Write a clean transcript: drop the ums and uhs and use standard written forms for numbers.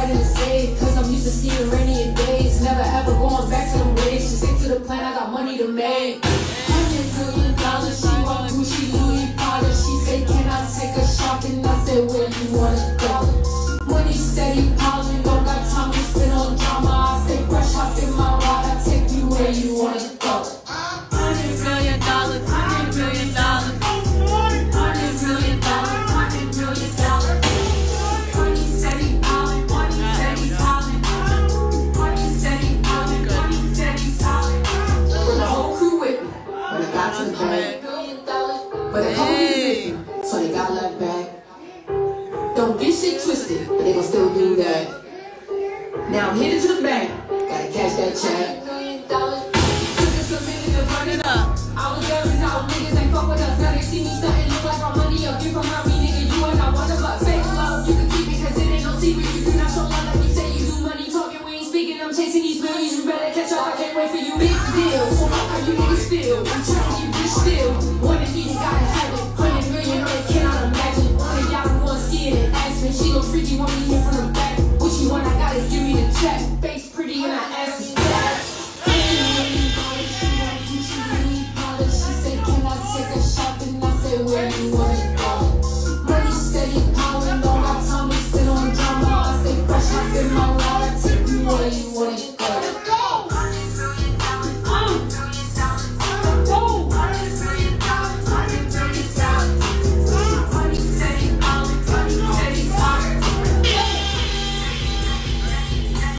right in the safe, cause I'm used to seeing rainy days. Never ever going back to them ways. Just stick to the plan, I got money to make. $100 million, she walked through, she Louis Potter. She said, can I take a shopping? I said, where do you wanna go? Money steady piling, don't got time to spend on drama. I stay fresh, hop in my ride, I take you where you wanna go. $100 million, $100 million. But they hold me different, so they got left back. Don't get shit twisted, but they gon' still do that. Now I'm headed to the bank, gotta cash that check. $1 million, took us a minute to run it up. I was there and now niggas ain't fuck with us. Now they see me stuntin', look like my money up. You from around me, nigga, you are not one of us. Fake love, you can keep it, cause it ain't no secret. You do not show love like you say you do. Money talking, we ain't speaking, I'm chasing these millions. You better catch up, I can't wait for you. Big deal, so how you niggas feel? I'm trying to keep this still. One of these guys. She looks freaky when we hit from the back. What you want, I gotta give me the check. Face pretty and I ass is fat. She said, can I take a shot? And I said, where you wanna go? Money steady, power, don't got time to sit on drama. I stay fresh, I in my wallet, take me where you wanna go.